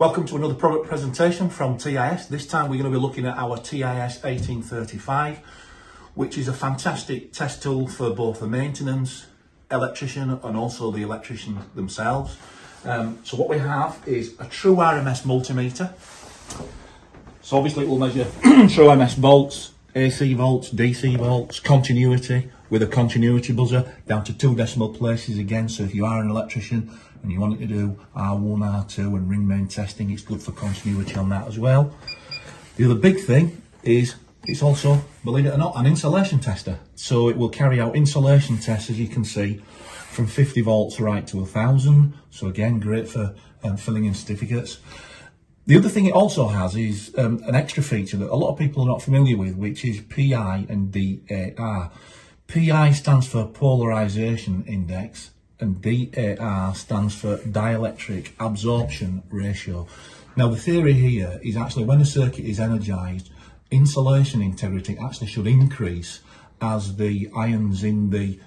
Welcome to another product presentation from TIS. This time we're going to be looking at our TIS 1835, which is a fantastic test tool for both the maintenance electrician and also the electrician themselves. So what we have is a true RMS multimeter. So obviously it will measure true MS volts, AC volts, DC volts, continuity, with a continuity buzzer down to 2 decimal places again. So if you are an electrician and you want it to do R1, R2 and ring main testing, it's good for continuity on that as well. The other big thing is it's also, believe it or not, an insulation tester. So it will carry out insulation tests, as you can see, from 50 volts right to 1000. So again, great for filling in certificates. The other thing it also has is an extra feature that a lot of people are not familiar with, which is PI and DAR. PI stands for polarization index and DAR stands for dielectric absorption ratio. Now the theory here is actually when a circuit is energized, insulation integrity actually should increase as the ions in the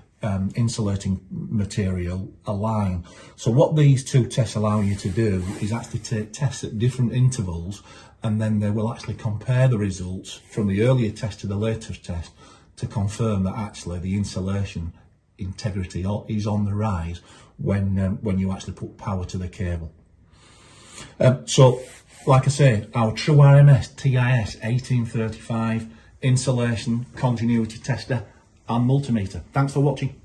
insulating material align. So what these two tests allow you to do is actually take tests at different intervals, and then they will actually compare the results from the earlier test to the later test to confirm that actually the insulation integrity is on the rise when you actually put power to the cable. So like I say, our True RMS TIS 1835 insulation continuity tester and multimeter. Thanks for watching.